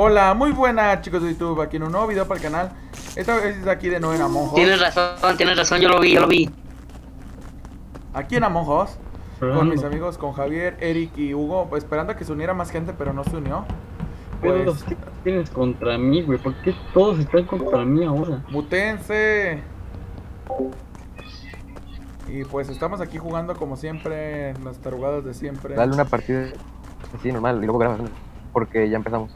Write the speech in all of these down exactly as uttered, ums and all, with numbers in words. Hola, muy buenas chicos de YouTube, aquí en un nuevo video para el canal. Esta vez es aquí de nuevo en Among Us. Tienes razón, tienes razón, yo lo vi, yo lo vi. Aquí en Among Us, con mis amigos, con Javier, Eric y Hugo, pues, esperando a que se uniera más gente, pero no se unió. Pues, ¿pero qué tienes contra mí, güey? ¿Por qué todos están contra mí ahora? ¡Mutense! Y pues estamos aquí jugando como siempre, las tarugadas de siempre. Dale una partida así normal y luego grabas, porque ya empezamos.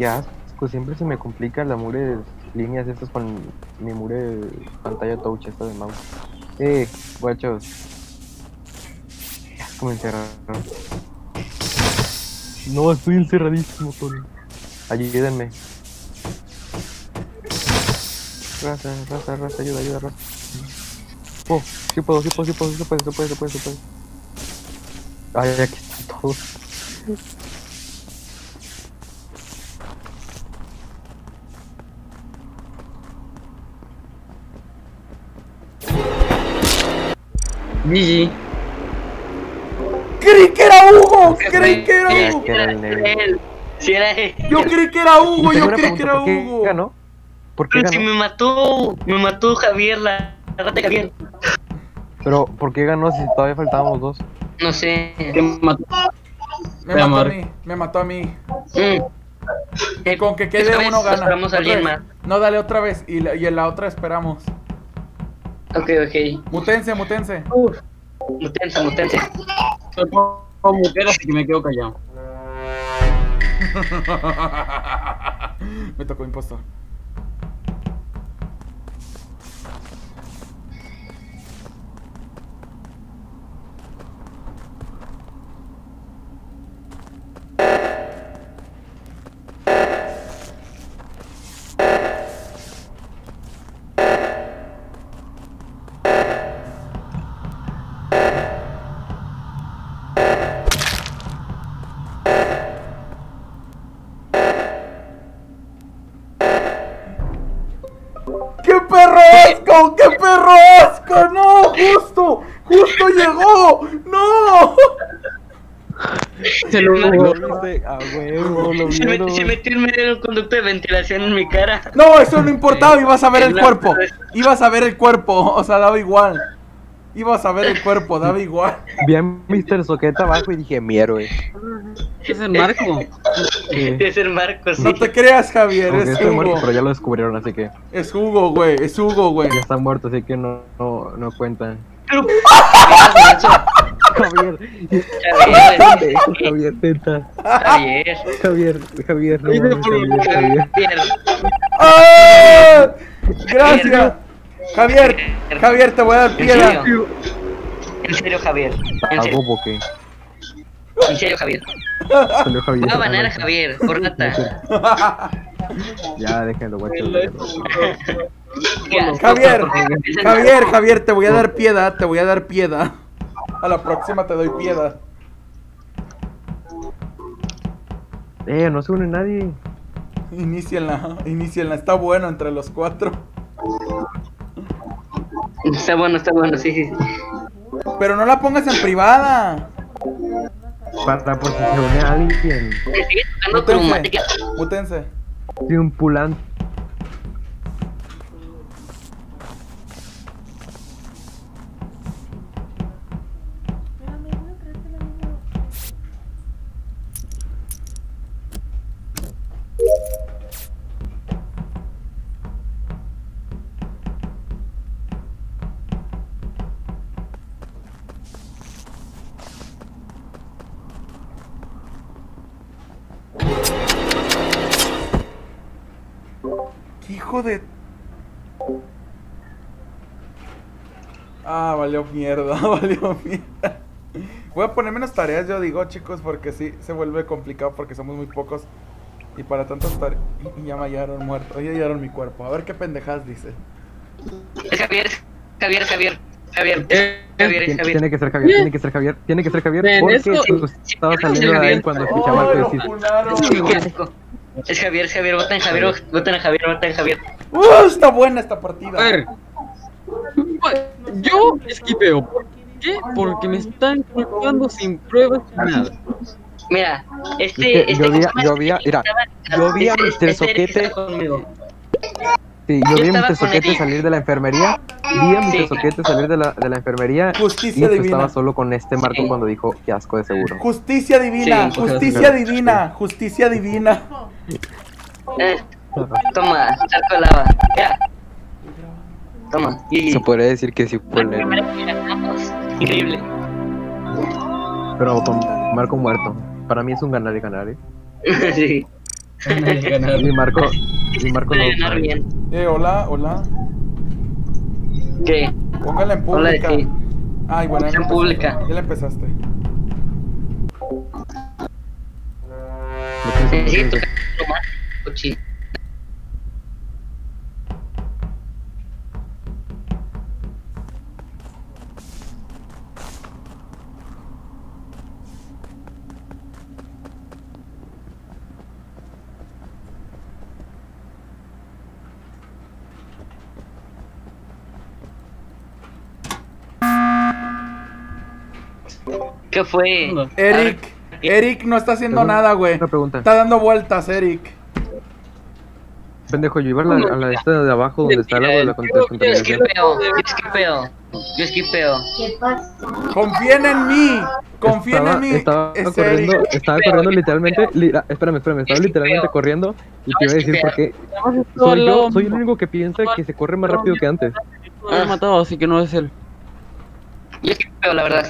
Ya, pues siempre se me complica la mure de líneas estas con mi mure de pantalla touch esta de mouse. Eh, guachos. Ya, como encerrado. No, estoy encerradísimo, Tony. Ayúdenme. Raza, raza, raza, ayuda, ayuda, raza. Oh, sí puedo, sí puedo, sí puedo, sí puedo, sí puedo, sí puedo, sí puedo. Ay, aquí están todos. G G. Creí que era Hugo, creí que era Hugo. Yo creí que era Hugo, yo creí que era Hugo. ¿Ganó? ¿Por qué ganó? Si me mató, me mató Javier, la rata de Javier. Pero ¿por qué ganó si todavía faltábamos dos? No sé, me mató. Me mató a mí, me mató a mí. Y con que quede uno gana. No, dale otra vez y en la otra esperamos. Ok, ok. Mutense, mutense. Uf. Mutense, mutense. Yo puedo mutear así que me quedo callado. Me tocó impostor. ¡Qué perro asco! ¡No! ¡Justo! ¡Justo llegó! ¡No! Se lo viste a huevo, lo vieron. Se metió en medio de un conducto de ventilación en mi cara. No, eso no importaba, ibas a ver el cuerpo. Ibas a ver el cuerpo, o sea, daba igual. Ibas a ver el cuerpo, daba igual. Vi a mister Soquete abajo y dije, mi héroe. Es el Marco. Sí. Es el Marco, sí. No te creas, Javier, okay, es Hugo. Muerto, pero ya lo descubrieron, así que... Es Hugo, güey, es Hugo, güey. Ya está muerto, así que no, no, no cuentan. Pero... Javier. Javier. Javier, teta. Javier. Javier, Javier, no, Javier, Javier. Javier. ¡Ah! Gracias. Javier, Javier, te voy a dar piedra. En serio, Javier. ¿En serio? En serio, Javier. Salud, Javier. Voy a banar a Javier, por nata. Ya, déjenlo, guacho. Javier, Javier, Javier, te voy a dar piedad, te voy a dar piedad. A la próxima te doy piedad. Eh, no se une nadie. Inícienla, inícienla, está bueno entre los cuatro. Está bueno, está bueno, sí, sí. Pero no la pongas en privada. Para posicionar a alguien. Mutense. Triunfulante. Hijo de... Ah, valió mierda, valió mierda. Voy a poner menos tareas, yo digo, chicos, porque sí, se vuelve complicado porque somos muy pocos. Y para tantas tareas... Y ya me hallaron muerto, ya hallaron mi cuerpo. A ver qué pendejadas dice. Javier, Javier, Javier, Javier, Javier, Javier, Javier. Tiene que ser Javier, tiene que ser Javier, tiene que ser Javier. Porque tú estabas saliendo de ahí cuando escuchaba algo decir. Es Javier, Javier, voten Javier, voten a Javier, voten a Javier. ¡Uh! Está buena esta partida. A ver. Yo esquipeo. ¿Por qué? Porque me están culpando sin pruebas ni nada. Mira, este... este yo vi, yo vi, mira, yo vi a míster Soquete... Sí, yo, yo vi a míster Soquete salir de la enfermería, vi a míster Sí. Soquete salir de la, de la enfermería Justicia y divina. Estaba solo con este Marco Sí. cuando dijo, qué asco de seguro. Justicia divina, sí, justicia divina, justicia divina. Eh, toma, charco de lava, mira. Toma. Y se podría decir que sí fue el... Increíble. Pero con Marco muerto, para mí es un ganar y ganar, ¿eh? Sí. Ganar y ganar. Mi Marco, mi Marco no ganar bien. Eh, hola, hola. ¿Qué? Póngala en pública. Hola, sí. Ay, bueno, en pública. Ya la empezaste. Necesito más cochino. ¿Qué fue? Eric, Eric no está haciendo pregunta, nada, güey. Está dando vueltas, Eric. Pendejo, yo iba a la, a la esta de abajo donde está el agua de la contaminación. Yo esquipeo, yo esquipeo. Confíen en mí, confíen estaba, en mí. Estaba es corriendo, Eric. Estaba corriendo literalmente. Li, ah, espérame, espérame, estaba literalmente corriendo. Y te iba a decir por qué. Soy yo, soy el único que piensa que se corre más rápido que antes. Lo he matado, así que no es él. Yo esquipeo, la verdad.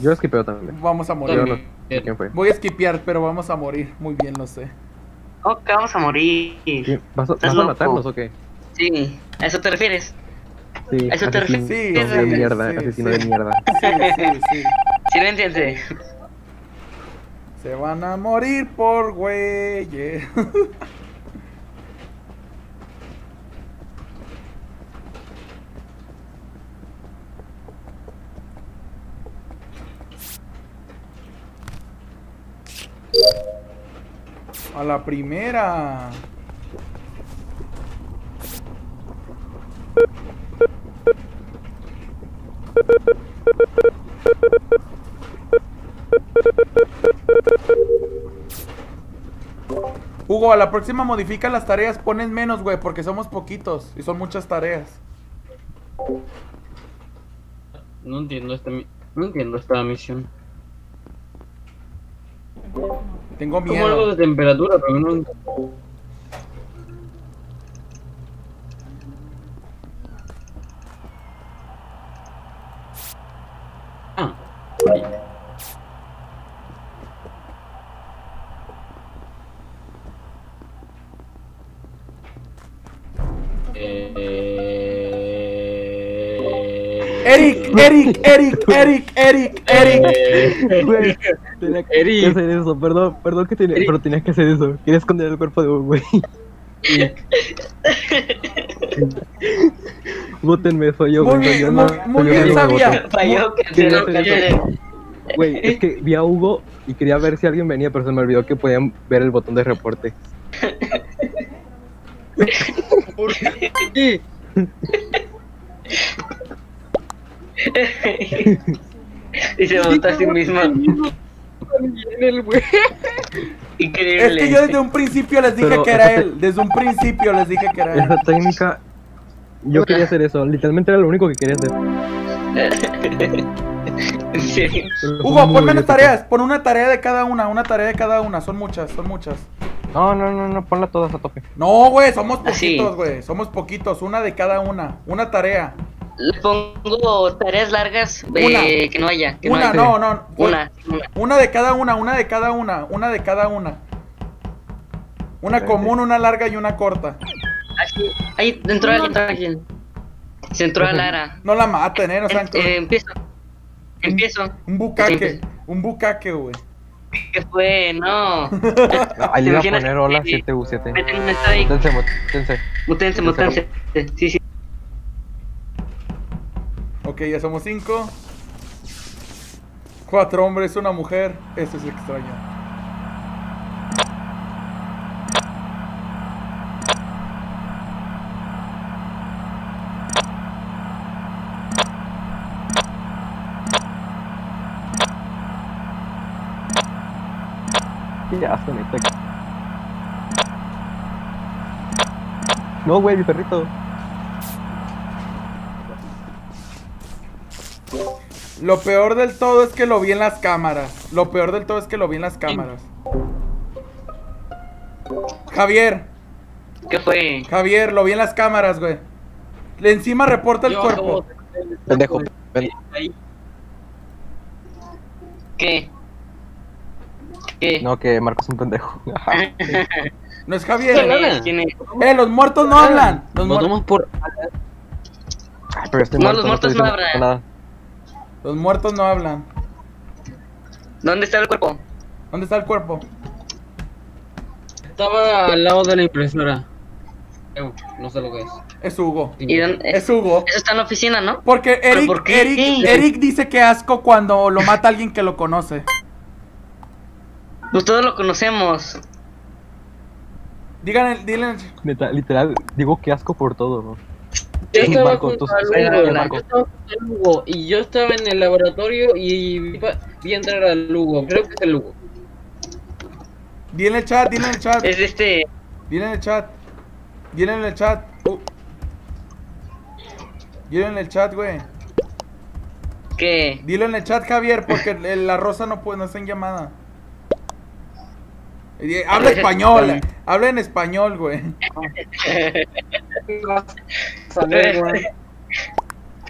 Yo esquipeo también. Vamos a morir. No, fue? Voy a esquipear, pero vamos a morir. Muy bien, lo sé. Ok, vamos a morir. ¿Qué? ¿Vas, a, vas a matarnos o qué? Sí, ¿a eso te refieres? Sí, ¿a eso te refieres? Sí, de mierda, sí, asesino sí. de mierda. Sí, sí, sí. Sí, lo entiendes. Se van a morir por güeyes. A la primera. Hugo, a la próxima modifica las tareas. Pones menos, güey, porque somos poquitos y son muchas tareas. No entiendo esta, no entiendo esta misión. Tengo miedo. Como algo de temperatura, pero no... Ah. Eric, Eric, Eric, Eric, Eric, Eric. Tenía que Eric. hacer eso, perdón, perdón que tenía, pero tenías que hacer eso. Quería esconder el cuerpo de un güey. Bótenme, soy yo, güey. Muy bien, muy, muy bien sabía. Falló que no cayó. Güey, es que vi a Hugo y quería ver si alguien venía, pero se me olvidó que podían ver el botón de reporte. ¿Por qué? Y se vota a sí mismo. Increíble. Es que yo desde un principio les dije Pero que era él. Desde un principio les dije que era él. Esa técnica. Yo quería hacer eso. Literalmente era lo único que quería hacer. Sí. Hugo, ponme las tareas. Pon una tarea de cada una. Una tarea de cada una. Son muchas, son muchas. No, no, no, no. Ponla todas a tope. No, güey. Somos poquitos, güey. Somos poquitos. Una de cada una. Una tarea. Le pongo tareas largas de eh, que no haya. Que una, no, haya. no, no. Una, una. Una de cada una, una de cada una, una de cada una. Una común, una larga y una corta. Ahí, ahí entró no, alguien. Se entró a Lara. No la maten, eh, no sean eh, empiezo. Empiezo. Un, un bucaque, sí, un bucaque, güey. ¿Qué fue? No. Ahí le iba a poner hola siete u siete. Mutense, mutense. Mutense, mutense. Sí, sí. Ok, ya somos cinco. Cuatro hombres, una mujer. Esto es extraño. que ya se mete aquí. No, güey, mi perrito. Lo peor del todo es que lo vi en las cámaras. Lo peor del todo es que lo vi en las cámaras. Javier. ¿Qué fue? Javier, lo vi en las cámaras, güey. Encima reporta el Yo, cuerpo. Pendejo, pendejo. ¿Qué? ¿Qué? No, que Marco es un pendejo. No es Javier. ¿Quién es? ¿Quién es? Eh, los muertos no hablan. Los Nos vamos por... Ay, pero este no, muerto, los muertos no, no hablan. Nada. Los muertos no hablan. ¿Dónde está el cuerpo? ¿Dónde está el cuerpo? Estaba al lado de la impresora. No sé lo que es. Es Hugo. ¿Y dónde? Es Hugo. Eso está en la oficina, ¿no? Porque Eric, por Eric, Eric dice que asco cuando lo mata alguien que lo conoce. Pues todos lo conocemos. Díganle, díganle. Literal, literal, digo que asco por todo, ¿no? Yo estaba, Marco, junto a Lugo, yo estaba junto a Lugo y yo estaba en el laboratorio y vi, vi entrar a Lugo, creo que es el Lugo. Dile en el chat, dile en el chat. Es este. Dile en el chat. Dile en el chat. Uh. Dile en el chat, güey. ¿Qué? Dile en el chat, Javier, porque la Rosa no puede, no está en llamada. Habla español, habla en español, güey.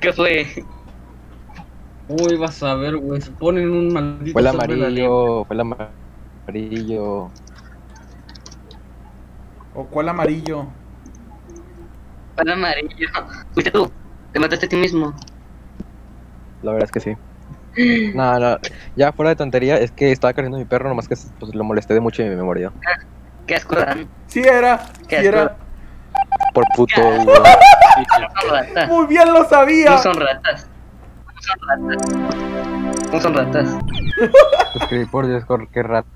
¿Qué fue? Uy, vas a ver, güey. Se ponen un maldito. Fue el amarillo, fue el amarillo. ¿O cuál amarillo? ¿Cuál amarillo? Fuiste tú, te mataste a ti mismo. La verdad es que sí. No, no, ya fuera de tontería, es que estaba corriendo mi perro, nomás que pues, lo molesté de mucho y me mordí. Qué asco, Dan. Sí era, sí era. Por puto. Muy bien lo sabía. No son ratas. No son ratas. No son ratas. Escribí por Discord que rato,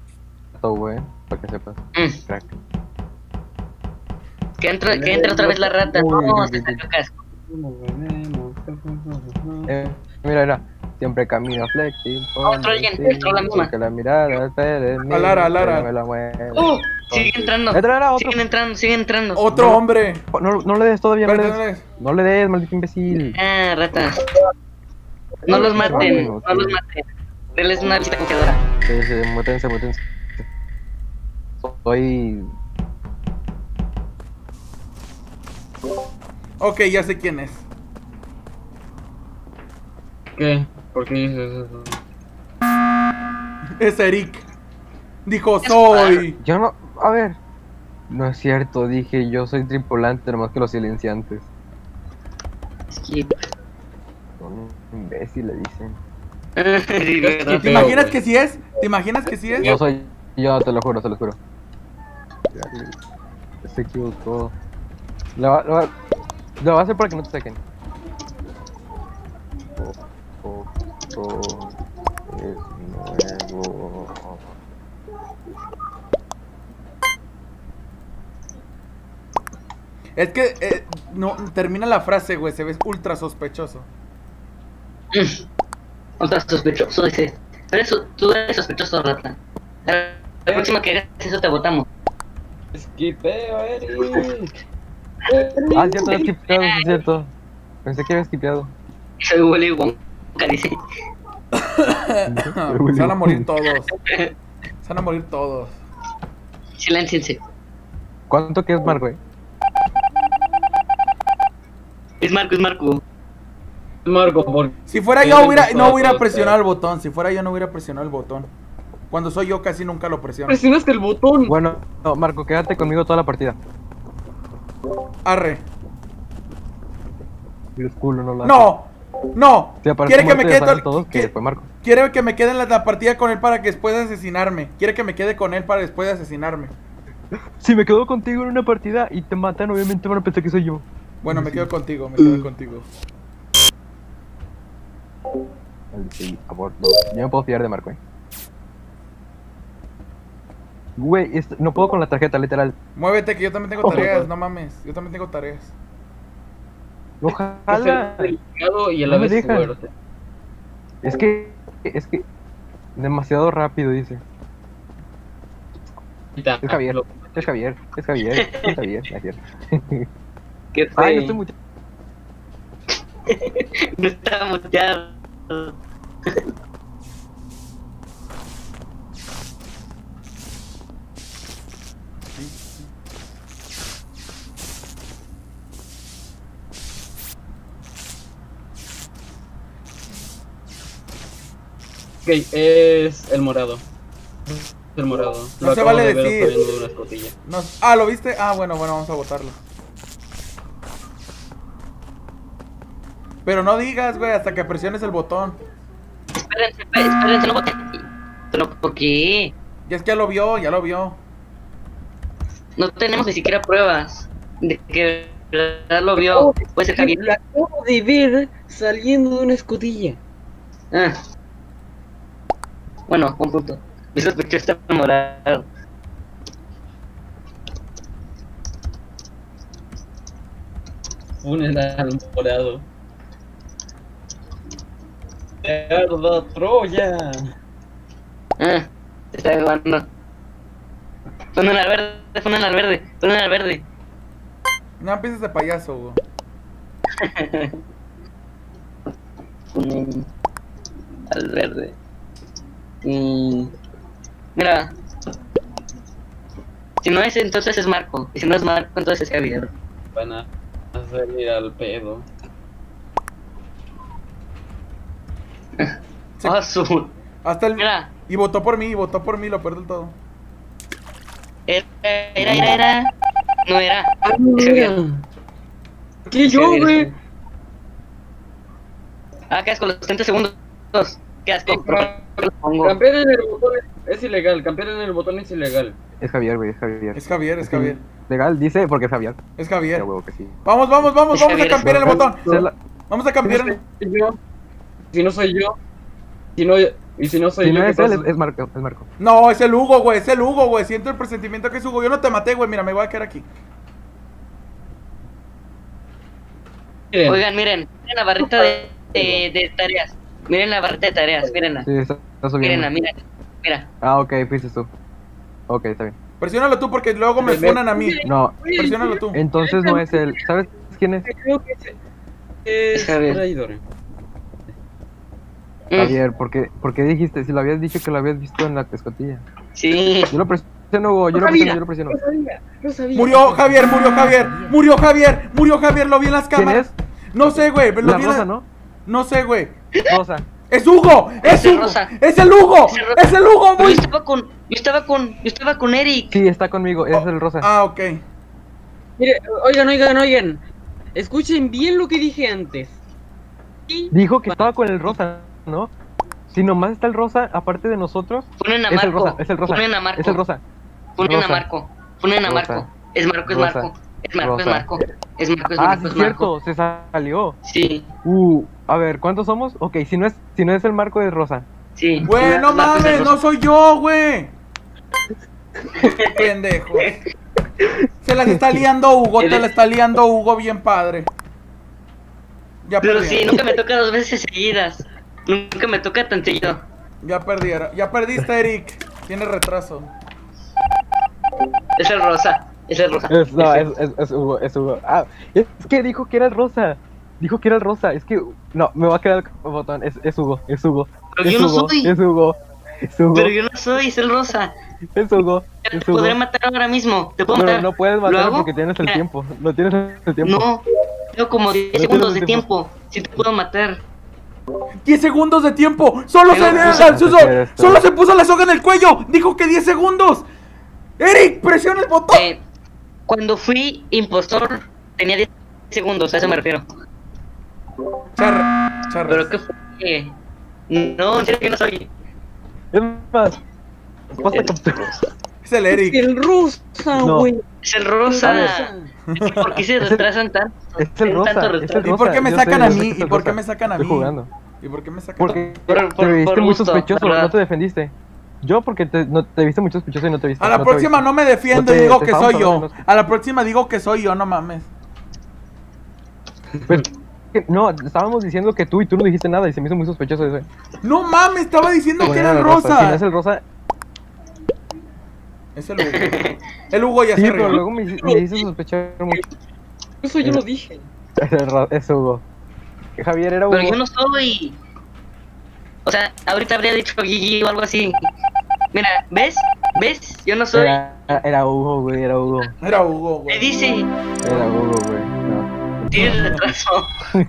güey, para que sepas. Mm. Crack. Que entra, que entra otra vez la rata. No, se salió casco. Eh, mira, mira. Siempre camino flexing. Otro alguien, entró la misma. La mirada, alara, alara. Me la mueve. Uh, sigue entrando. Entrará, siguen entrando, siguen entrando. Otro no, hombre. No, no le des todavía. No le des. No le des, maldito imbécil. Ah, rata. No los maten, no, no los maten. Denles una lista conquistadora. Sí, sí, muétense, muétense. Soy. Ok, ya sé quién es. ¿Qué? ¿Por qué dices eso? Es Eric. Dijo, soy. Yo no. A ver. No es cierto, dije, yo soy tripulante, nomás que los silenciantes. Skip. Son un imbécil, le dicen. ¿Te imaginas que sí es? ¿Te imaginas que sí es? Yo soy. Yo te lo juro, te lo juro. Se equivocó. Lo va, lo va, lo va a hacer para que no te saquen. Oh, oh, es nuevo. Es que eh, no termina la frase, güey. Se ve ultra sospechoso. Mm, ultra sospechoso, dice. Pero eso, tú eres sospechoso, rata. La, la próxima que hagas eso te votamos. Esquipeo, Eric. Ah, cierto, es skipeado, es cierto. Pensé que había skipeado. Soy Willy Wonka, dice. Se van a morir todos. Se van a morir todos. Silenciense. ¿Cuánto que es Marco, eh? Es Marco, es Marco. Marco, por... Si fuera yo, hubiera, no hubiera presionado el botón. Si fuera yo, no hubiera presionado el botón. Cuando soy yo, casi nunca lo presiono. Presionaste el botón. Bueno, no, Marco, quédate conmigo toda la partida. Arre. Dios, culo, no, no, no. Quiere que me quede todo. Quiere que me quede en la, la partida con él para que después de asesinarme. Quiere que me quede con él para después de asesinarme. Si me quedo contigo en una partida y te matan, obviamente van a pensar que soy yo. Bueno, sí, me quedo contigo, me quedo contigo. Sí, aborto. Yo no puedo fiar de Marco, eh. Güey, es, no puedo con la tarjeta, literal. Muévete, que yo también tengo tareas, oh, no mames. Yo también tengo tareas. Ojalá. Y a la no vez es que, es que demasiado rápido, dice. Es Javier, es Javier, es Javier, es Javier, Javier. ¿Qué fue? Ay, no estoy muteado. No estaba muteado. Ok, es el morado. El morado. No, no se vale de decir. No. Ah, ¿lo viste? Ah, bueno, bueno, vamos a botarlo. Pero no digas, güey, hasta que presiones el botón. Espérense, espérense, no boté. ¿Pero por qué? Ya es que ya lo vio, ya lo vio. No tenemos ni siquiera pruebas de que lo vio. Pues el Javier lo acabo de ver saliendo de una escotilla. Ah. Bueno, un punto. Me sospeché estar enamorado. Un enamorado. ¡Te arda Troya! Ah, se está grabando. Ponen al verde, ponen al verde, ponen al verde. No empieces de payaso, güey. Ponen al verde. Y... mira, si no es, entonces es Marco. Y si no es Marco, entonces es Javier. Van a salir al pedo. Se... oh, su... hasta el... mira. Y votó por mí, y votó por mí, lo perdí todo. Era, era, era, era. No era. ¿Qué yo, güey? Ah, quedas con los treinta segundos. Quedas con... campear en el botón es ilegal, campear en el botón es ilegal. Es Javier, güey, es Javier. Es Javier, es Javier. Legal, dice, porque es Javier. Es Javier. Pero, wey, que sí. Vamos, vamos, vamos, vamos a campear el botón. Vamos a campear el... si no soy yo, si no, y si no soy si yo, no es, él, es, es Marco, es Marco. No, es el Hugo, güey, es el Hugo, güey. Siento el presentimiento que es Hugo. Yo no te maté, güey, mira, me voy a quedar aquí. Miren. Oigan, miren, miren la barrita de, de, de tareas. Miren la barrita de tareas, mírenla. Sí, está, está subiendo. Mírenla, mira, mira. Ah, ok, pises tú. Ok, está bien. Presiónalo tú porque luego me funan a mí. No, presiónalo tú. Entonces no es él. ¿Sabes quién es? Creo que es, es traidor. Javier, ¿por qué, ¿por qué dijiste? Si lo habías dicho que lo habías visto en la escotilla. Sí. Yo lo presiono, Hugo, yo lo presiono, yo lo presiono. No sabía, no sabía. Murió Javier, murió Javier, murió Javier, murió Javier, lo vi en las cámaras. ¿Quién es? No sé, güey. La Rosa, ¿no? No sé, güey. Rosa. ¡Es Hugo! ¡Es Hugo! ¡Es el Hugo! ¡Es el Hugo, güey! Yo estaba con, yo estaba con, yo estaba con Eric. Sí, está conmigo, es el Rosa. Ah, ok. Mire, oigan, oigan, oigan. Escuchen bien lo que dije antes. Dijo que estaba con el Rosa. No, si nomás está el Rosa, aparte de nosotros, ponen a Marco, es el Rosa, es el Rosa, ponen a Marco, es el Rosa, ponen a Marco, ponen a Marco, es Marco, es Marco, es Marco, es Marco, es Marco, es Marco, ah, sí, es cierto, se salió, sí, uh, a ver, ¿cuántos somos? Ok, si no es, si no es el Marco, es Rosa, sí, güey, no mames, no soy yo, güey, pendejo, se las está liando Hugo, te la está liando Hugo bien padre, ya, pero sí, nunca me toca dos veces seguidas. Nunca me toca tan seguido. Ya perdí, ya perdiste, Eric. Tiene retraso. Es el Rosa, es el Rosa. Es, no, es, es, es Hugo, es Hugo. Ah, es que dijo que era el Rosa. Dijo que era el Rosa, es que... no, me va a quedar el botón, es, es Hugo, es Hugo. Pero es yo Hugo, no soy. Es Hugo, es Hugo. Pero yo no soy, es el Rosa. Es Hugo, es Hugo. Te podré matar ahora mismo, te puedo matar. Pero no puedes matarlo porque tienes el tiempo, no tienes el tiempo. No, tengo como diez segundos de tiempo, si te puedo matar. diez segundos de tiempo. Solo se, puso, suso, solo se puso la soga en el cuello. Dijo que diez segundos. Eric, presiona el botón. Eh, cuando fui impostor tenía diez segundos, a eso me refiero. Charra, charra. Pero qué fue. No, en serio que no soy. Es más. Es el Eric. Es el Rosa, güey. No. Es el Rosa. ¿Por qué se retrasan tanto? Es el Rosa. ¿Y por qué me sacan a mí? ¿Y por qué me sacan a mí? Estoy jugando. ¿Y por qué me sacan a mí? Porque te viste muy sospechoso, no te defendiste. Yo porque te, no, te viste muy sospechoso y no te viste. A la próxima no me defiendo y digo que soy yo. A la próxima digo que soy yo, no mames. Pues, no, estábamos diciendo que tú y tú no dijiste nada y se me hizo muy sospechoso eso. No mames, estaba diciendo que era el Rosa. Si no es el Rosa... Es el Hugo. El Hugo ya sí, se rió. Pero luego me, me hizo sospechar mucho. Eso yo lo dije. Es Hugo. Javier era Hugo. Pero yo no soy. O sea, ahorita habría dicho Gigi o algo así. Mira, ¿ves? ¿Ves? Yo no soy. Era, era Hugo, güey, era Hugo. Era Hugo, güey. Me dice. Era Hugo, güey. No. Tienes retraso.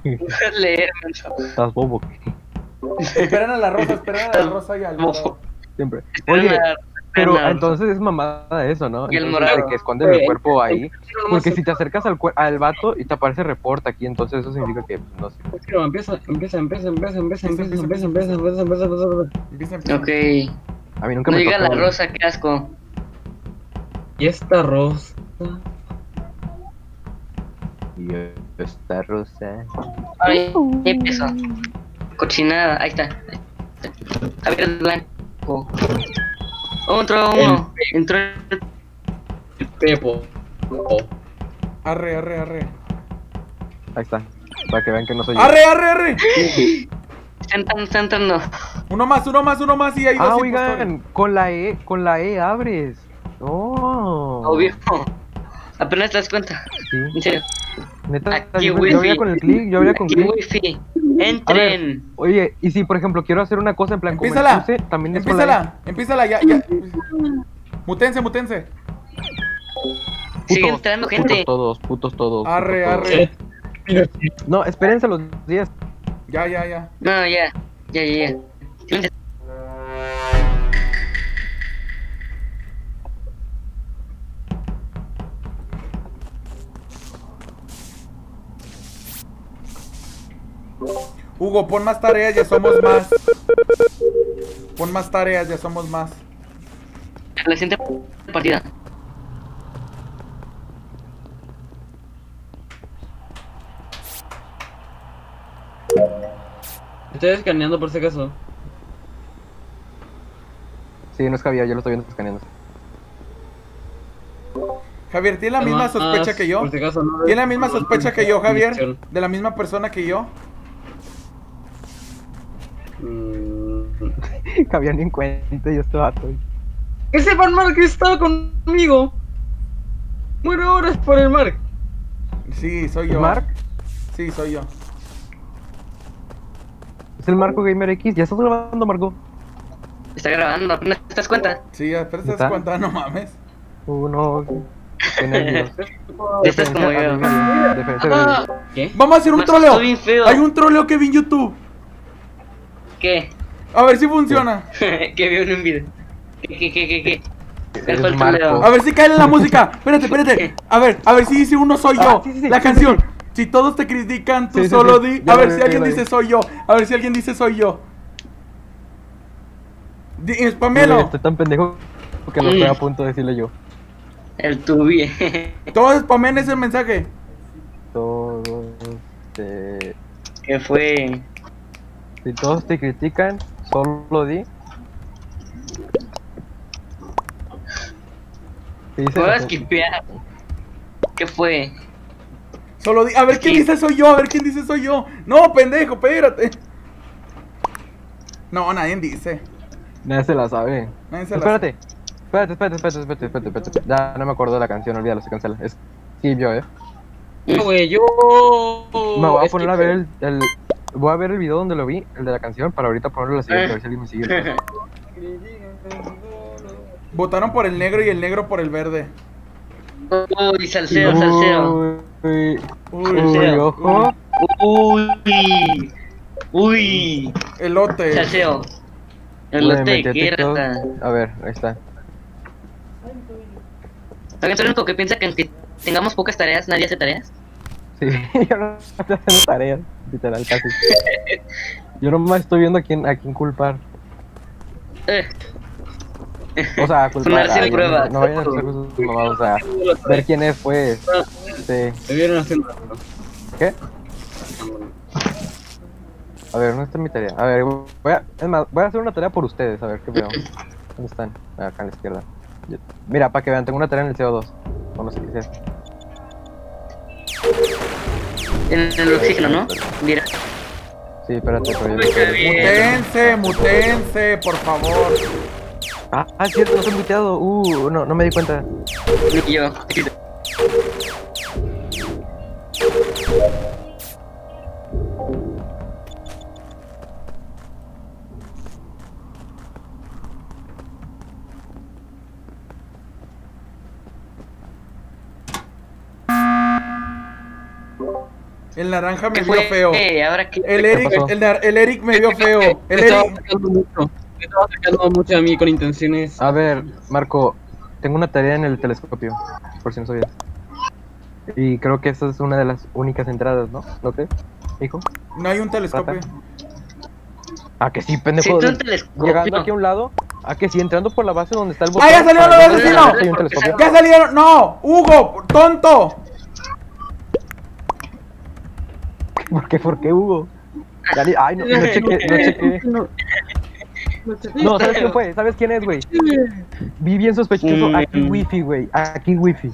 Puedes leer, mancho. Estás bobo. Esperan a la rosa, esperan a la rosa y al morado. Siempre. Oye, pero entonces es mamada eso, ¿no? Y el morado. Que esconden el cuerpo ahí. Porque si te acercas al, al vato y te aparece reporta aquí, entonces eso significa que no sé. Pero empieza, empieza, empieza, empieza, empieza, empieza, empieza, empieza, empieza, empieza, empieza, empieza. Okay. A mí nunca me llega la rosa, qué asco. Y esta rosa. Y esta rosa. Ay, ya empezó. Cochinada, ahí está. A ver, el blanco. Otro uno. El, entró el Pepo. Oh. Arre, arre, arre. Ahí está. Para que vean que no soy arre, yo. Arre, arre, arre. Están entrando. Uno más, uno más, uno más. Y hay ah, dos oigan, impostores. Con la E, con la E abres. Oh. Obvio. Apenas te das cuenta. Sí. En serio. Neta, aquí yo, yo habría con el click, yo habría con click. Wifi. Entren. Ver, oye, y si por ejemplo quiero hacer una cosa en plan empízala, como puse, también empízala, empízala, ya, ya. Mutense, mutense. Putos, sigue entrando putos, gente. Putos todos, putos todos. Arre, putos, arre. Todos. No, espérense los diez. Ya, ya, ya. No, ya. Ya, ya, ya. Hugo, pon más tareas, ya somos más. Pon más tareas, ya somos más. La siguiente partida. Estoy escaneando por si acaso. Sí, no es Javier, yo lo estoy viendo escaneando. Javier, ¿tiene la no, misma sospecha ah, que yo? Si acaso, no, ¿tiene la misma sospecha no, que yo, Javier? ¿De la misma persona que yo? Javier ni en cuenta, yo estoy vato. Ese Van Mark estaba conmigo. Muero ahora por el Mark. Sí, soy yo. ¿Mark? Sí, soy yo. Es el MarkGamerX. ¿Ya estás grabando, Marco? Está grabando, apenas te das cuenta. Sí, apenas te das cuenta, no mames. Uno. Qué nervios. Estás como yo. ¿Qué? Vamos a hacer un troleo. Hay un troleo que vi en YouTube. ¿Qué? A ver si funciona. Que veo un video. ¿Qué, qué, qué, qué? A ver si cae en la música. Espérate, espérate. A ver, a ver si dice uno soy yo. Ah, sí, sí, la sí, canción. Sí, sí. Si todos te critican, tú sí, solo sí, sí. di. Ya, a ver ya, si ya, alguien ya, dice ya. soy yo. A ver si alguien dice soy yo. Spamelo. Estoy tan pendejo que no estoy a punto de decirle yo. El tubi. Todos spamen ese mensaje. Todos. Te... ¿Qué fue? Si todos te critican, solo di. Voy a esquipear. ¿Qué fue? Solo di. A ver quién dice soy yo, a ver quién dice soy yo. No, pendejo, espérate. No, nadie dice. Nadie se la sabe. Nadie se la sabe. Espérate. Espérate, espérate, espérate, espérate, espérate, espérate. Ya no me acuerdo de la canción, olvídalo, se cancela. Es sí, yo, eh. No, güey, yo. Me voy a poner a ver el. el... Voy a ver el video donde lo vi, el de la canción, para ahorita ponerlo la siguiente, a ver si alguien me sigue. Votaron por el negro y el negro por el verde. Uy, salseo, salseo. Uy, uy, ojo. Uy, uy. Elote. Salseo. Elote, guerra. A ver, ahí está. ¿También soy el único que piensa que aunque tengamos pocas tareas, nadie hace tareas? Sí, yo no estoy haciendo tareas, literal, casi. Yo nomás estoy viendo a quién, a quién culpar. Eh. O sea, culpar a alguien, no, no vayan a hacer sus mamadas, o sea, ver quién es, pues. Sí. Me vieron haciendo... ¿Qué? A ver, ¿dónde está mi tarea? A ver, voy a, es más, voy a hacer una tarea por ustedes, a ver, ¿qué veo? ¿Dónde están? Acá a la izquierda. Mira, para que vean, tengo una tarea en el C O dos. O no sé qué es. En el oxígeno, ¿no? Mira. Sí, espérate, pero yo... Mutense, mutense, por favor. Ah, ah, cierto, los han muteado. Uh, no, no me di cuenta. Y yo, escrito. El naranja me vio feo. El Eric, el, el Eric me vio feo. El me Eric. Estaba mucho. Me estaba atacando mucho a mí con intenciones. A ver, Marco, tengo una tarea en el telescopio, por si no sabías. Y creo que esta es una de las únicas entradas, ¿no? ¿No crees, hijo? No hay un telescopio. Ah, que sí, pendejo. Sí, llegando aquí a un lado. Ah, que sí, entrando por la base donde está el botón. ¡Ah, ya salieron los asesinos! ¡Ya salieron! ¡No! ¡Hugo! ¡Tonto! ¿Por qué? ¿Por qué, Hugo? Ay, no, no chequé, no chequé. No, ¿sabes quién fue? ¿Sabes quién es, güey? Vi bien sospechoso aquí wifi, güey. Aquí wifi.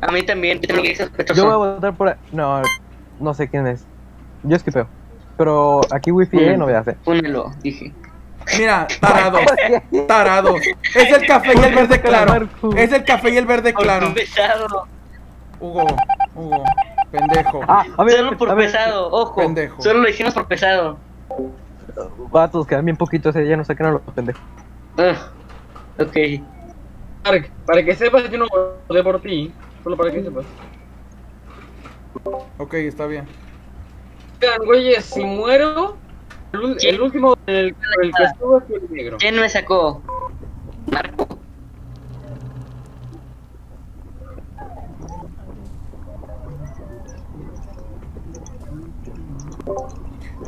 A mí también, yo también sospechoso. Yo voy a votar por... No, no sé quién es. Yo esquipeo. Pero aquí wifi eh, no voy a hacer. Pónelo, dije. Mira, tarado. Tarado. Es el café y el verde claro. Es el café y el verde claro. Hugo, Hugo. Pendejo. Ah, a ver, solo por a ver, pesado, ojo. Pendejo. Solo lo hicimos por pesado. Vatos, quedan bien poquitos, ya no sacan a los pendejos. Ah, ok. Para, para que sepas que no voté por ti. Solo para que sepas. Ok, está bien. Oigan, güeyes, si muero, el, el último del el que estuvo es el negro. ¿Quién me sacó? Marco.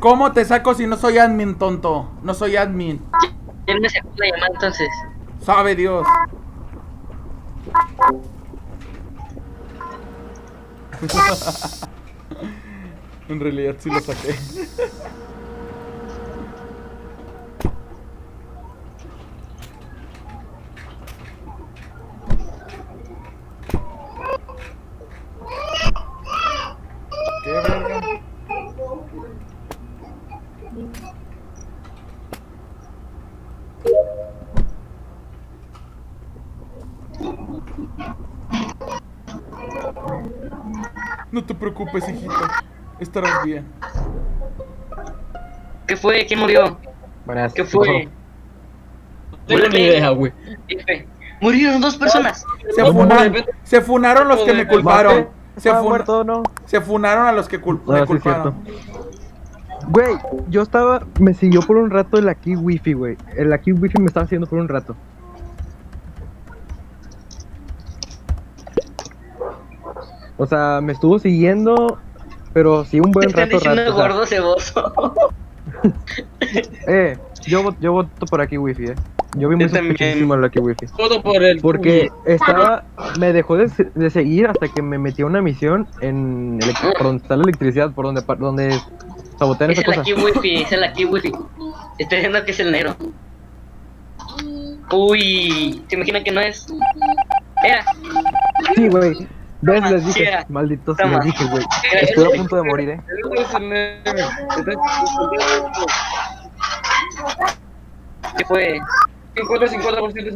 ¿Cómo te saco si no soy admin, tonto? No soy admin. ¿Quién me sacó la llamada entonces? Sabe Dios. En realidad sí lo saqué. ¿Qué verga? No te preocupes, hijita. Estarás bien. ¿Qué fue? ¿Quién murió? Buenas. ¿Qué fue? No tengo ni idea, güey. Murieron dos personas. Se, funa se funaron los que me culparon. Se, fun se funaron a los que cul me culparon. Güey, yo estaba... Me siguió por un rato el aquí wifi, güey. El aquí wifi me estaba siguiendo por un rato. O sea, me estuvo siguiendo, pero sí un buen rato. Te están diciendo rato, gordo, o sea, ceboso. eh, yo, yo voto por aquí wifi, eh. Yo vi muy sospechosísimo el aquí wifi. Voto por el... Porque estaba... Me dejó de, de seguir hasta que me metí a una misión en... Por donde está la electricidad, por donde... donde sabotean esa cosa. Es el aquí wifi, es el aquí wifi. Estoy diciendo que es el negro. Uy, ¿te imaginas que no es? Era. Sí, güey. ¿Ves? Toma, les dije, yeah. Malditos, toma. Les dije, güey. Estuve a punto de morir, eh. ¿Qué fue? cincuenta a cincuenta por ciento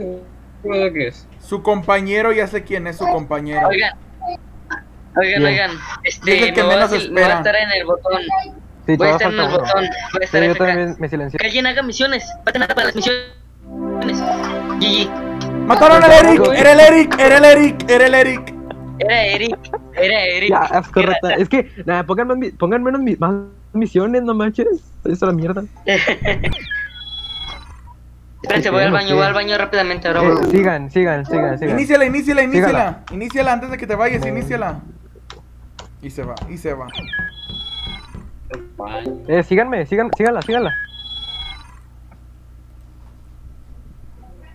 de qué es. Su compañero, ya sé quién es su compañero. Oigan, oigan, yeah. oigan. Este, me va, si, me va a estar en el botón. Sí, voy a estar en el uno. botón. Voy a estar sí, yo también me silencio. Que alguien haga misiones. Vayan a para las misiones. G G. Mataron al Eric. Era el Eric, era el Eric, era el Eric. Era Eric, era Eric. Ya, es correcta. Es que, nada, pongan, más, pongan menos más misiones, no manches. Eso es la mierda. Espérense, voy al baño, voy al baño rápidamente, bro. Eh, sigan, sigan, sigan, sigan. Iníciala, iníciala, iníciala. Iníciala antes de que te vayas, no. Iníciala. Y se va, y se va. Eh, síganme, sígan, síganla, síganla.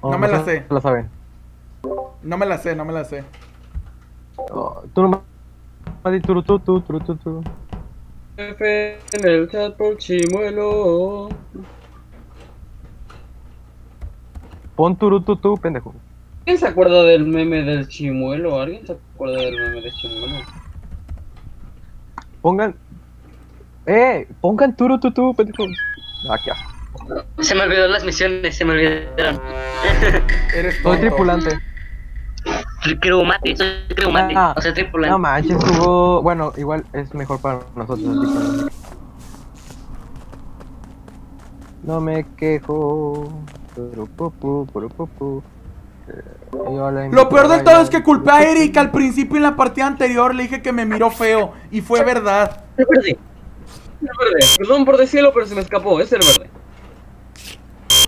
Oh, no me la sé. Lo saben. No me la sé, no me la sé. Oh, tú nomás tú, tú, tú, tú, tú, tú. F en el chat por Chimuelo. Pon turu tu tu, pendejo. ¿Quién se acuerda del meme del Chimuelo? ¿Alguien se acuerda del meme del Chimuelo? Pongan... Eh, pongan turu tu tu, pendejo. Ah, qué asco. Se me olvidó las misiones, se me olvidaron. Eres soy tripulante. Quiero mate, soy tripulante. Ah, o sea, tripulante. No manches, tuvo. Bueno, igual es mejor para nosotros. No me quejo. Pero popo, pero popo. Lo peor de todo es que culpé a Eric al principio en la partida anterior. Le dije que me miró feo y fue verdad. Es verde. Es verde. Perdón por decirlo, pero se me escapó. Es el verde.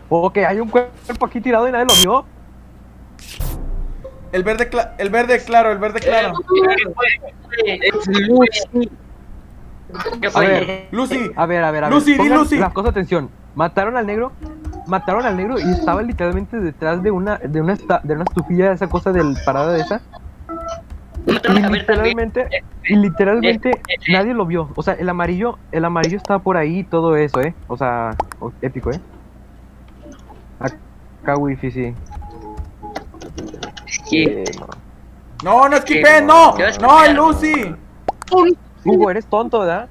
Ok, hay un cuerpo aquí tirado y nadie lo vio. El verde, el verde claro, el verde claro. Es Lucy. A ver, Lucy. A ver, a ver, a ver. Lucy, di Lucy. Las cosas, atención. Mataron al negro. Mataron al negro y estaba literalmente detrás de una de una esta, de una estufilla de esa cosa del parada de esa. Y literalmente, y literalmente nadie lo vio. O sea, el amarillo, el amarillo estaba por ahí y todo eso, eh. O sea, épico, eh. Acá wifi, sí. Skip. No, no esquipé, no. No, Lucy. Hugo, eres tonto, ¿verdad?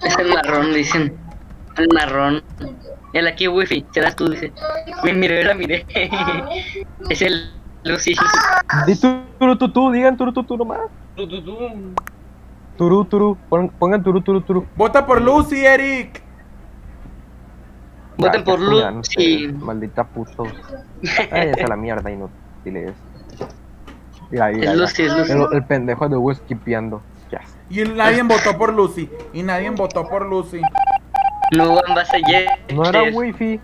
Es el marrón, dicen. El marrón. El aquí wifi, serás tú, dice. Me miré, la miré. Es el Lucy. Di turu tu tu, digan turu tu tu nomás. Turu turu, pongan turu turu turu. Vota por Lucy, Eric. Voten por Lucy. Maldita puto. Ay, esa la mierda inútiles. Ya, ya, ya. Es Lucy, es Lucy. El, el pendejo de Hugo esquipeando. Yes. Y nadie votó por Lucy. Y nadie votó por Lucy. No, en base a no era wifi.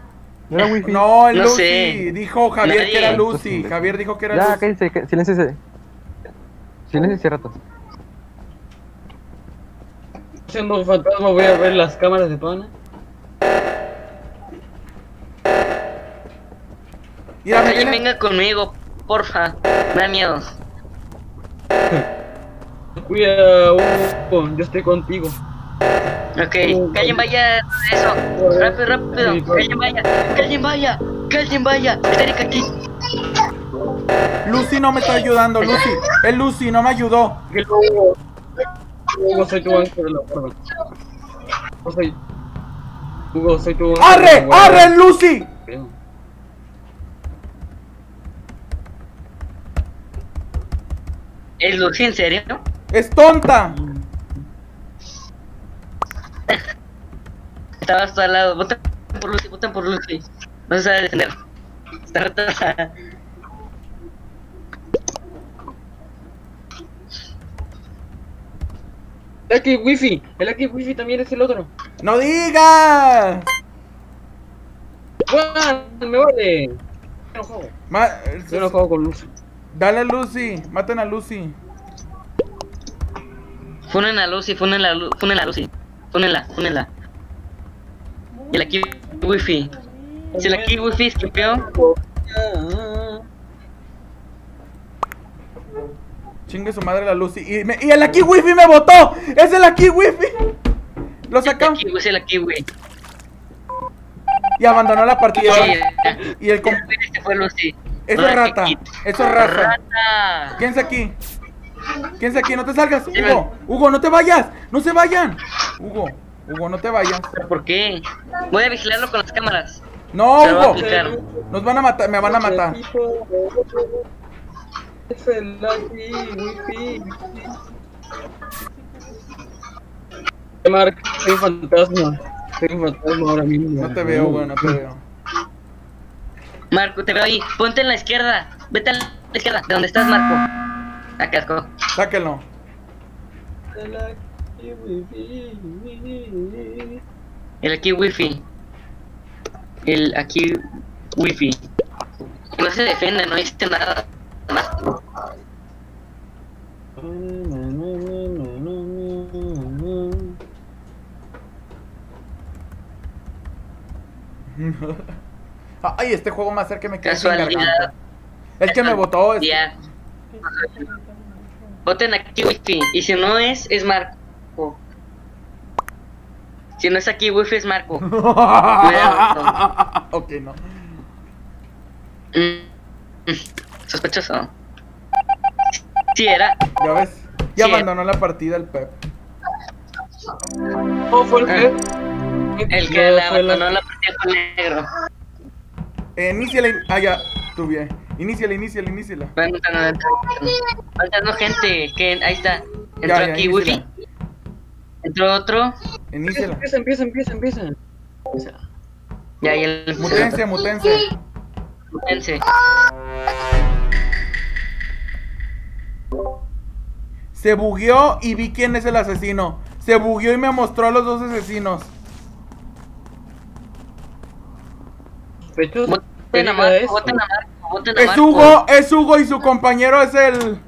No era wifi. No, el no Lucy. Sé. Dijo Javier nadie. Que era Lucy. Javier dijo que era ya, Lucy. Ya, cállense, cállense, silénciese. Silénciese rato. Siendo fantasma, voy a ver las cámaras de pana. Mira, alguien viene... venga conmigo, porfa. Me da miedo. Cuida, Hugo, yo estoy contigo. Ok, uh, que alguien vaya eso. Rápido, rápido. Sí, que alguien vaya, que alguien vaya, que alguien vaya. Eric aquí. Lucy no me está ayudando, Lucy. El Lucy no me ayudó. Hugo, Hugo soy tu ángel. No soy. Hugo, soy tu ángel. ¡Arre! ¡Arre, Lucy! ¿Es Lucy en serio? ¡Es tonta! Estabas al lado. Voten por Lucy, voten por Lucy. No se sabe defender. Está retada. El aquí wifi. El aquí wifi también es el otro. ¡No digas! ¡Me vale! Yo no juego. Ma Yo no juego con Lucy. Dale a Lucy, maten a Lucy. Funen a Lucy, funen a Lucy, funen a Lucy. Funenla, funenla. Y la aquí wifi. Si la aquí wifi es campeón. Chingue su madre la Lucy. Y, me, y el aquí wifi me botó. Es el aquí wifi. Lo sacamos. Es el aquí wifi. Y abandonó la partida. Sí, y el se fue Lucy. Eso es rata, eso es rata. ¿Quién es aquí? ¿Quién es aquí? No te salgas, Hugo. Hugo, no te vayas, no se vayan. Hugo, Hugo, no te vayas. ¿Por qué? Voy a vigilarlo con las cámaras. No, Hugo. Nos van a matar, me van a matar. Mark, soy fantasma. Soy fantasma ahora mismo. No te veo, Hugo, no te veo. Marco, te veo ahí, ponte en la izquierda. Vete a la izquierda, de donde estás, Marco. Acá, asco. Sáquenlo. El aquí wifi. El aquí wifi. No se defiende, no hiciste nada. Ay, este juego más cerca me quedó sin garganta. Es que me botó. Es... Voten aquí wifi. Y si no es, es Marco. Si no es aquí wifi, es Marco. Ok, no. Mm, sospechoso. Si sí, era. Ya ves. Ya sí abandonó era. La partida el Pep. ¿Cómo fue el eh. que? El que la abandonó la partida con negro. Eh, iníciala, ah ya, tú bien. Iníciala, iníciala, iníciala. Bueno, no, no, no. Falta dos gente, que ahí está. Entró ya, ya, aquí Willy. Entró otro. Iníciala. Empieza, empieza, empieza, empieza. Ya, ya el... Mutense, mutense. Mutense. Se bugueó y vi quién es el asesino. Se bugueó y me mostró a los dos asesinos. Voten a Marco, voten a Marco, voten a Marco. Es Hugo, es Hugo y su compañero es el...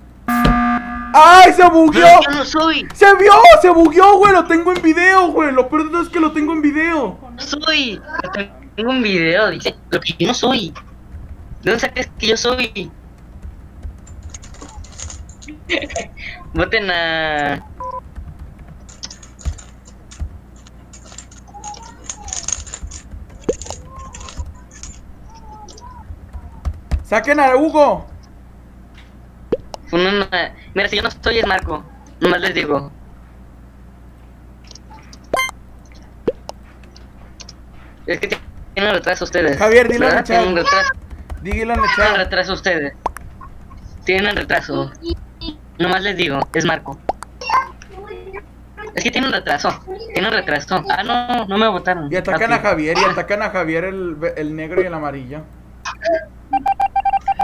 ¡Ay, se bugueó! Yo no soy. ¡Se vio! ¡Se bugueó, güey! Lo tengo en video, güey. Lo peor de todo es que lo tengo en video. No soy. Lo tengo en video, dice. Lo que yo no soy. ¿De dónde sacas que yo soy? Voten a... ¡Saquen a Hugo! Una... Mira, si yo no estoy es Marco. Nomás les digo. Es que tienen retraso ustedes. Javier, dilo en el chat. Tienen retraso. Dígelo en el chat. Tienen retraso ustedes. Tienen retraso. Nomás les digo, es Marco. Es que tienen retraso. Tienen retraso. Ah, no, no me votaron. Y atacan a Javier, y atacan a Javier el, el negro y el amarillo.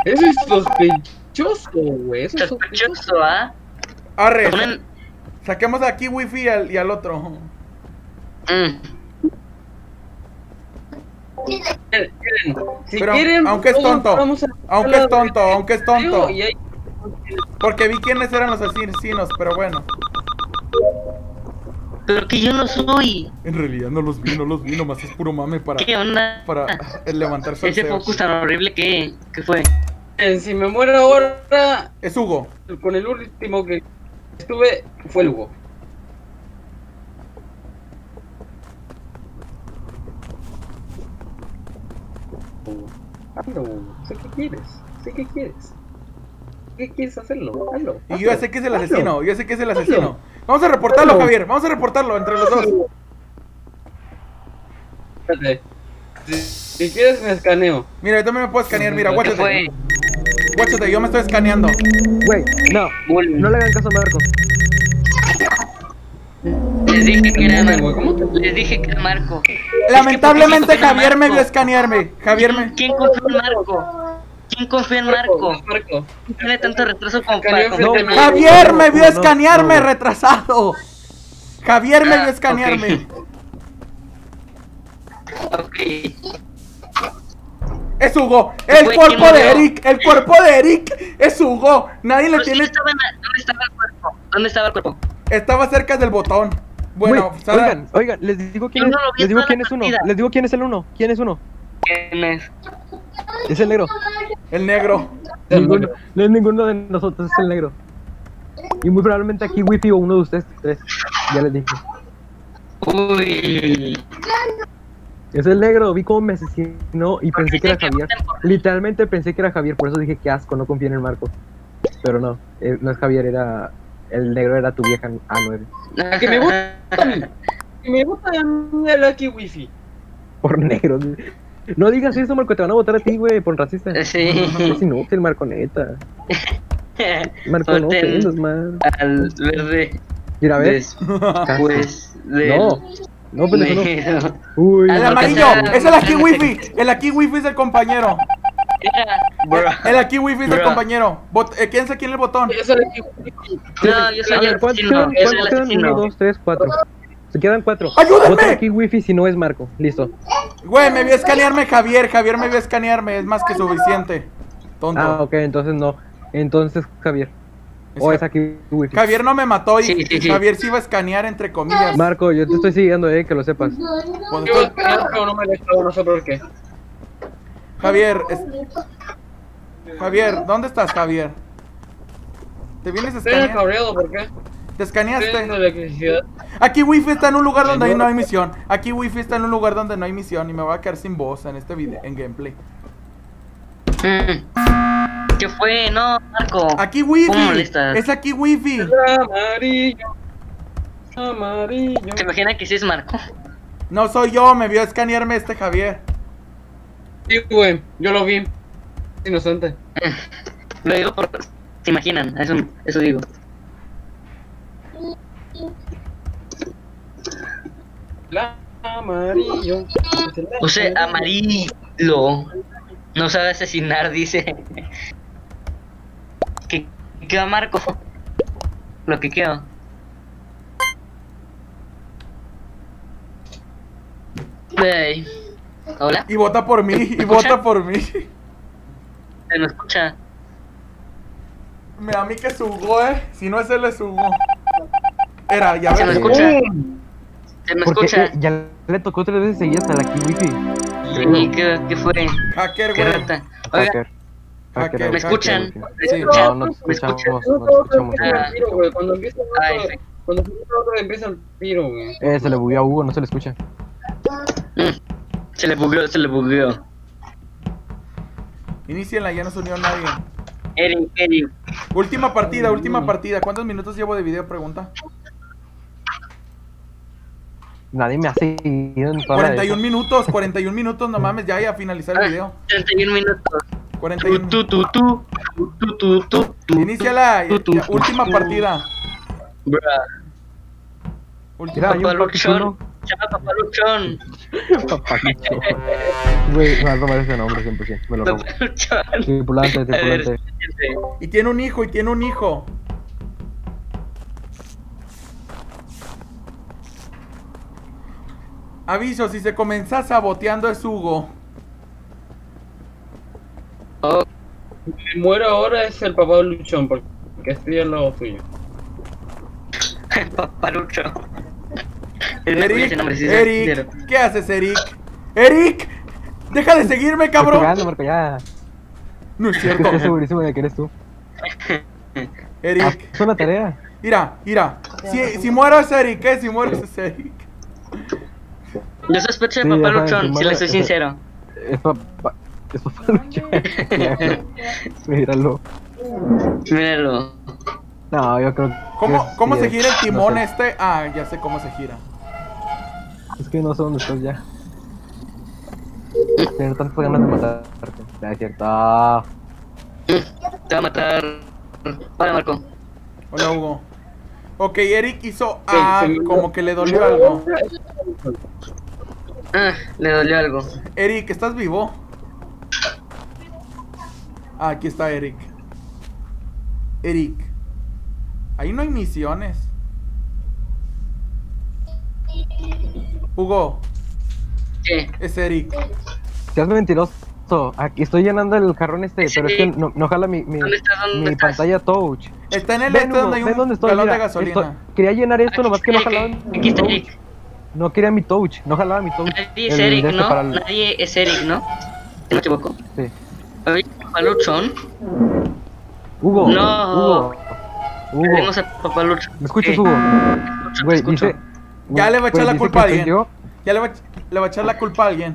Eso es sospechoso, güey. Eso es sospechoso, ¿ah? ¿eh? Arre, ponen... saquemos aquí wifi y al, y al otro. Mm. Si Pero, quieren, aunque es tonto, vamos a... aunque es tonto, aunque es tonto. Hay... Porque vi quiénes eran los asesinos, pero bueno. Pero que yo no soy. En realidad no los vi, no los vi, nomás es puro mame para... ¿Qué onda? Para levantar su... Ese focus tan horrible que, que fue. Eh, si me muero ahora... Es Hugo. Con el último que estuve fue el Hugo. Hazlo, sé qué quieres, sé qué quieres. ¿Qué quieres hacerlo? Hazlo. Y yo sé que es el asesino, yo sé que es el asesino. Vamos a reportarlo, Javier, vamos a reportarlo entre los dos. Espérate. Si, si quieres me escaneo. Mira, yo también me puedo escanear, mira, guáchate. Guáchate, yo me estoy escaneando. Güey, no, no le hagan caso a Marco. Les dije que era Marco. ¿Cómo? Les dije que era Marco. Lamentablemente Javier me vio escanearme. Javier me... ¿Quién confió en Marco? ¿Quién confía en Marco? Marco. Tiene tanto retraso como Marco. No, no, Javier me vio no, escanearme no, no. retrasado. Javier me ah, vio escanearme. Okay. ok. Es Hugo. El cuerpo de Eric. El cuerpo de Eric es Hugo. Nadie le tiene. Sí estaba en la... ¿Dónde estaba el cuerpo? ¿Dónde estaba el cuerpo? Estaba cerca del botón. Bueno, Uy, oigan, oigan, les digo quién, no, no, les digo quién es uno. Les digo quién es el uno. ¿Quién es uno? ¿Quién es? Es el negro. El negro. Ninguno, no es ninguno de nosotros, es el negro. Y muy probablemente aquí Wifi o uno de ustedes tres. Ya les dije. Uy. Es el negro, vi cómo me asesinó y pensé que era Javier. Literalmente pensé que era Javier, por eso dije que asco, no confía en el Marco. Pero no, eh, no es Javier, era... El negro era tu vieja A nueve. Ah, que me gusta a mí. Que me gusta a mí el Lucky Wifi. Por negro. No digas eso, Marco, te van a votar a ti, güey, por racista. Sí. Es inútil, Marco, neta. Marco, no, te es mal. Al verde. Mira, ¿ves? Pues, de... No, no, pero eso no. Uy, el amarillo, es el aquí wifi. El aquí wifi es el compañero. El aquí wifi es el compañero. ¿Quién es aquí en el botón? Yo soy el aquí wifi. No, yo soy el asesino. Quedan uno, dos, tres, cuatro. Se quedan cuatro. ¡Ayúdenme! Vota aquí wifi si no es Marco. Listo. Güey, me vio escanearme Javier. Javier me vio escanearme. Es más que suficiente. Tonto. Ah, ok, entonces no. Entonces Javier. Es o es aquí wifi. Javier no me mató y sí, sí, sí. Javier sí iba a escanear entre comillas. Marco, yo te estoy siguiendo, eh, que lo sepas. Yo, yo no me dejó, no sé por qué. Javier. Es... Javier, ¿dónde estás, Javier? ¿Te vienes a escanear? Estoy cabreado, ¿por qué? ¿Te escaneaste? Aquí wifi está en un lugar donde no hay misión. Aquí wifi está en un lugar donde no hay misión. Y me voy a quedar sin voz en este video, en gameplay. ¿Qué fue? No, Marco. Aquí wifi. Es aquí wifi. amarillo. ¿Te imaginas que sí es Marco? No soy yo, me vio escanearme este Javier. Sí, güey, yo lo vi. Inocente. Lo digo por... ¿Se imaginan? Eso, eso digo. La amarillo. O sea, amarillo. No sabe asesinar, dice. ¿Qué queda, Marco? Lo que queda. Hey. Hola. Y vota por mí, y escucha? vota por mí. Se me escucha. Me da a mí que subo, eh. Si no es él, le subo. Era, ya Se me escucha. Se me Porque escucha. Ya le tocó tres veces seguidas hasta la Kiwi. Sí, ¿qué, qué fue? Hacker, güey. Hacker. Hacker. Hacker. ¿Me escuchan? Hacker, ¿Me escuchan? Sí, no, no te escuchamos. No te escuchamos. Cuando empieza otro, empieza el piro, güey. Eh, se le bugueó a Hugo, no se le escucha. Se le bugueó, se le bugueó. Inicienla, ya no se unió nadie. Eri, Eri. Última partida, última partida. ¿Cuántos minutos llevo de video? Pregunta. Nadie me ha seguido en toda cuarenta y un minutos, cuarenta y un minutos, no mames, ya, ya a finalizar el video. cuarenta y un minutos. cuarenta y uno. Tú, tú, tú, tú, tú, tú, tú, tú. Iníciala, última partida. Bruh. Última partida. Papá Luchón. Papá Luchón. Güey, me va a tomar ese nombre cien por ciento. Me lo robo. Tripulante, tripulante. Y tiene un hijo, y tiene un hijo. Aviso, si se comenzó saboteando es Hugo. Oh. Me muero ahora es el papá Luchón, porque estoy al lado suyo. El papá Luchón. Eric, nombre, sí, Eric, ¿qué haces, Eric? ¡Eric! ¡Deja de seguirme, cabrón! Marco, Marco, ya. No es cierto. Estoy segurísimo de que eres tú. Eric. Es una tarea. Mira, mira. Si, si muero es Eric, ¿eh? Si muero es Eric. Yo sospecho de sí, papá Luchón, si, muero, si le soy es, sincero. Es papá, es papá Luchón. Míralo. Míralo. No, yo creo que... ¿Cómo, es, ¿cómo sí, se gira el timón no sé. este? Ah, ya sé cómo se gira. Es que no sé dónde estás ya. Te estás pegando de matarte. Ya es cierto. Te va a matar. Hola, Marco. Hola, Hugo. Ok, Eric hizo... Ah, sí, sí, como que le dolió algo. Ah, le dolió algo. Eric, ¿estás vivo? Ah, aquí está Eric. Eric. Ahí no hay misiones. Hugo. ¿Qué? Es Eric. Seas mentiroso. Aquí estoy llenando el jarrón este, sí. pero es que no, no jala mi, mi, ¿Dónde estás, dónde mi estás? pantalla touch. Está en el este donde hay un estoy, galón mira, de gasolina. Estoy, quería llenar esto, nomás que no jalaba. Aquí está Eric. No quería mi touch, no jalaba mi touch. Nadie es Eric, ¿no? Para el... Nadie es Eric, ¿no? ¿Te me equivoco? Sí. ¿Paluchón? Hugo. No. Hugo. Hugo. A ¿Me escuchas, eh, Hugo? Güey, dice... Ya le va a echar la culpa a alguien. Ya le va, le va a echar la culpa a alguien.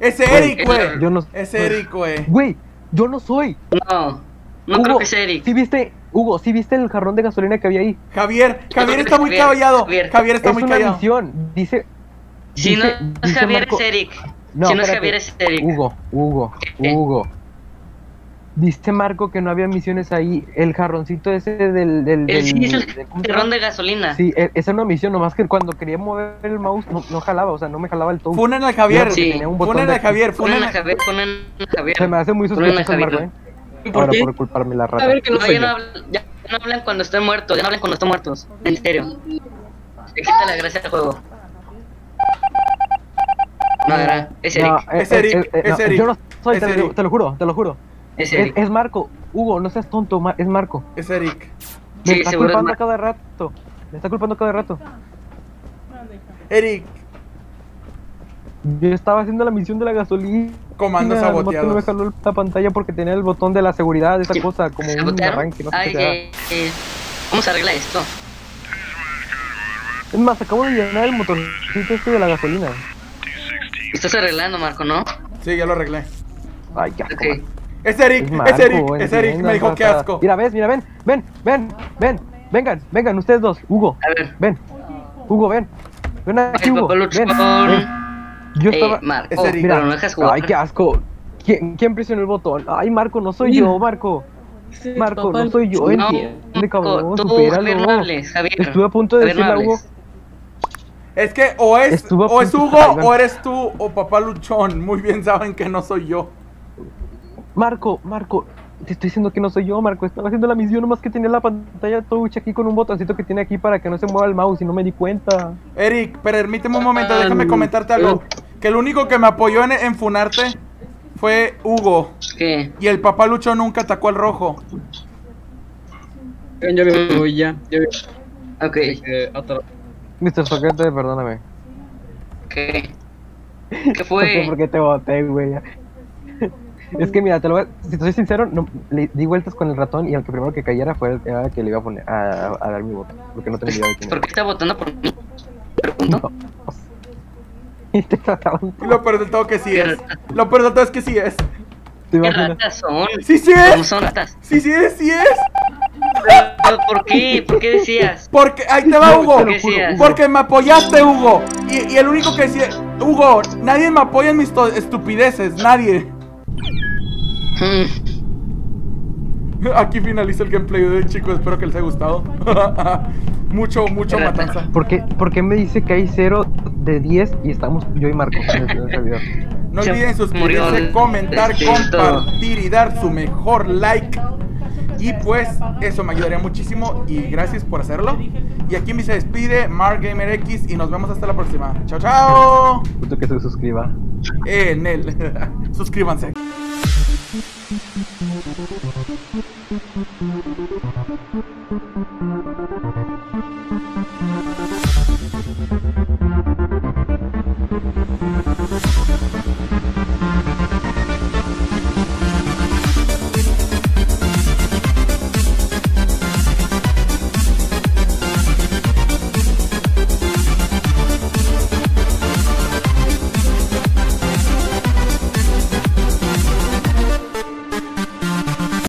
¡Es Eric, güey! Yo no... ¡Es Eric, güey! Güey, yo no soy. No, no Hugo, creo que es Eric. ¿Sí viste, Hugo, sí viste el jarrón de gasolina que había ahí? Javier, Javier está muy callado. Javier, Javier está es muy callado. Es una misión, dice... Si dice, no es dice Javier, Marco... es Eric. No, si no es Javier, es Eric. Hugo, Hugo, Hugo. Dice Marco que no había misiones ahí. El jarroncito ese del... del, del sí, es el del, jarrón de gasolina. Sí, esa era una misión, nomás que cuando quería mover el mouse no, no jalaba, o sea, no me jalaba el touch. Funen al Javier, sí. Funen al Javier, funen al Javier, funen al Javier. Se me hace muy sospechoso Marco, ¿eh? ¿Por Ahora qué? por culparme la rata. A ver, que no, no, ya, no hablan, ya no hablan cuando estén muertos, ya no hablan cuando estén muertos. En serio. Le quita la gracia al juego. No, era, es Eric. No, es, es Eric, es, es, no, es Eric. Yo no soy, te, Eric. Lo, te lo juro, te lo juro. Es, es, es Marco, Hugo, no seas tonto, es Marco. Es Eric. Me sí, está culpando es cada rato. Me está culpando cada rato. Eric. Yo estaba haciendo la misión de la gasolina. Comando saboteado. No me jaló la pantalla porque tenía el botón de la seguridad de esa sí. cosa, como un arranque. No Ay, eh, eh. ¿Cómo se arregla esto? Es más, acabo de llenar el motorcito este de la gasolina. Estás arreglando, Marco, ¿no? Sí, ya lo arreglé. Ay, ya. Okay. Es Eric, Marco, es Eric, es Eric, me dijo que asco. Mira, ves, mira, ven, ven, ven, ven, vengan, vengan, ustedes dos, Hugo, a ver. ven. Hugo, ven. Ven aquí, Hugo. Ven. ven. Yo estaba... Eh, Marco, mira, pero no dejas jugar. Ay, qué asco. ¿Quién, ¿Quién presionó el botón? Ay, Marco, no soy yo, Marco. Marco, no soy yo. No, entiende, cabrón. Tú, Javier, no hables, Javier. Estuve a punto de decirle a Hugo. Es que o es, o es Hugo, o eres tú, o papá Luchón. Muy bien saben que no soy yo. Marco, Marco, te estoy diciendo que no soy yo, Marco. Estaba haciendo la misión, nomás que tenía la pantalla touch aquí con un botoncito que tiene aquí para que no se mueva el mouse y no me di cuenta. Eric, permíteme un momento, déjame comentarte algo. Que el único que me apoyó en, en funarte fue Hugo. ¿Qué? Y el papá Luchón nunca atacó al rojo. Yo me voy ya. Ok. Eh, mister Soquete, perdóname. ¿Qué? ¿Qué fue? No sé por qué te boté, güey. Es que mira, te lo voy a... si te soy sincero, no, le di vueltas con el ratón y al que primero que cayera fue el que le iba a poner a, a dar mi voto. Porque no tenía idea de quién. ¿Por qué está votando por mí? ¿Pregunto? No. Y te trataban. Lo peor del todo que sí es. Lo peor del todo es que sí es. ¿Qué ratas son? ¡Sí, sí es! ¿Cómo son ratas? ¡Sí, sí es! ¡Sí es! Pero, ¿por qué? ¿Por qué decías? Porque, ahí te va, Hugo. ¿Por qué Porque me apoyaste, Hugo. Y, y el único que decía, Hugo, nadie me apoya en mis estupideces, nadie. Aquí finaliza el gameplay de hoy, chicos. Espero que les haya gustado. Mucho, mucho matanza. ¿Por qué, ¿Por qué me dice que hay cero de diez y estamos yo y Marco en este video? No olviden suscribirse, comentar, compartir y dar su mejor like. Y pues eso me ayudaría muchísimo y gracias por hacerlo. Y aquí me se despide MarkGamerX y nos vemos hasta la próxima. Chao, chao. Justo que se suscriba. En el. Suscríbanse.